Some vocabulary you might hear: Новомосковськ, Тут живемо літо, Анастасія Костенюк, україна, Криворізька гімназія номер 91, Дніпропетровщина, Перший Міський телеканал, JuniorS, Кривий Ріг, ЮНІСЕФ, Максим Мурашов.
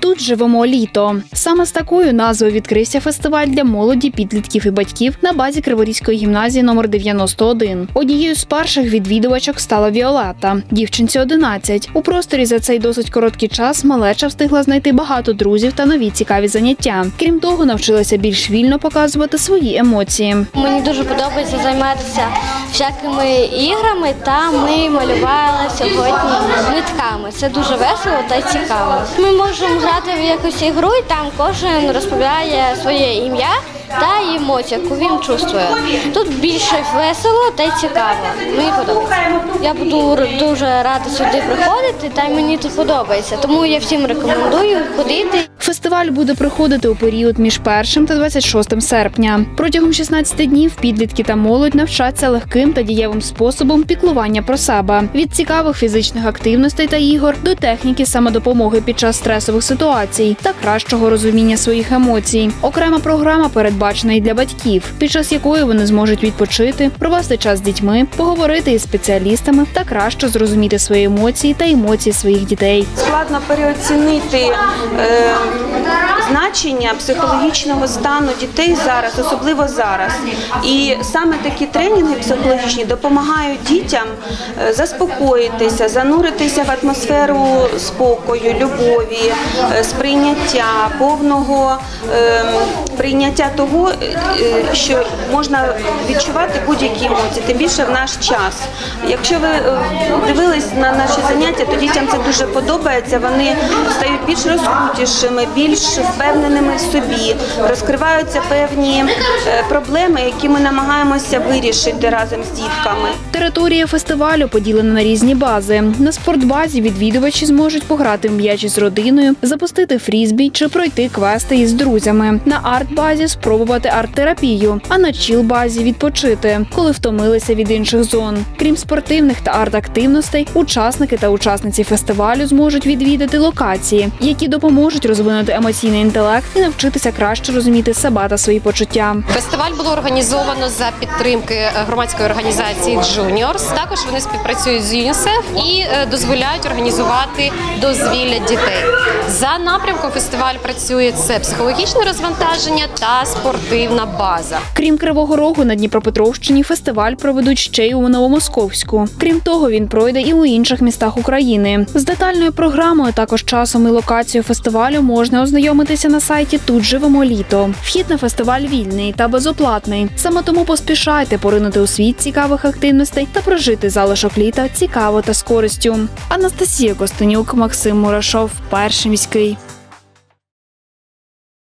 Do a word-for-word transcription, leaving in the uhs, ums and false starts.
«Тут живемо літо». Саме з такою назвою відкрився фестиваль для молоді, підлітків і батьків на базі Криворізької гімназії номер дев'яносто один. Однією з перших відвідувачок стала Віолетта. Дівчинці одинадцять. У просторі за цей досить короткий час малеча встигла знайти багато друзів та нові цікаві заняття. Крім того, навчилася більш вільно показувати свої емоції. Мені дуже подобається займатися всякими іграми, та ми малювали сьогодні нитками. Це дуже весело та цікаво. Ми можемо грати в якусь ігру, і там кожен розповідає своє ім'я та емоцію, яку він чувствує. Тут більше весело та цікаво. Мені подобається. Я буду дуже рада сюди приходити, та й мені тут подобається. Тому я всім рекомендую ходити. Фестиваль буде проходити у період між першим та двадцять шостим серпня. Протягом шістнадцяти днів підлітки та молодь навчаться легким та дієвим способом піклування про себе. Від цікавих фізичних активностей та ігор до техніки самодопомоги під час стресових ситуацій та кращого розуміння своїх емоцій. Окрема програма передбачена і для батьків, під час якої вони зможуть відпочити, провести час з дітьми, поговорити із спеціалістами та краще зрозуміти свої емоції та емоції своїх дітей. Складно переоцінити е... значення психологічного стану дітей зараз, особливо зараз. І саме такі тренінги психологічні допомагають дітям заспокоїтися, зануритися в атмосферу спокою, любові, сприйняття, повного е, прийняття того, що можна відчувати будь-які емоції, тим більше в наш час. Якщо ви дивились на наші заняття, то дітям це дуже подобається, вони стають більш розкутішими, більш впевненими в собі, розкриваються певні проблеми, які ми намагаємося вирішити разом з дітками. Територія фестивалю поділена на різні бази. На спортбазі відвідувачі зможуть пограти в м'яч із родиною, запустити фрізбі чи пройти квести із друзями. На арт-базі спробувати арт-терапію, а на чіл-базі відпочити, коли втомилися від інших зон. Крім спортивних та арт-активностей, учасники та учасниці фестивалю зможуть відвідати локації, які допоможуть розвинути емоційний інтелект і навчитися краще розуміти себе та свої почуття. Фестиваль було організовано за підтримки громадської організації JuniorS. Також вони співпрацюють з ЮНІСЕФ і дозволяють організувати дозвілля дітей. За напрямком фестиваль працює це психологічне розвантаження та спортивна база. Крім Кривого Рогу, на Дніпропетровщині фестиваль проведуть ще й у Новомосковську. Крім того, він пройде і у інших містах України. З детальною програмою, також часом і локацією фестивалю можна Можна ознайомитися на сайті «Тут живемо літо». Вхід на фестиваль вільний та безоплатний. Саме тому поспішайте поринути у світ цікавих активностей та прожити залишок літа цікаво та з користю. Анастасія Костенюк, Максим Мурашов, Перший міський.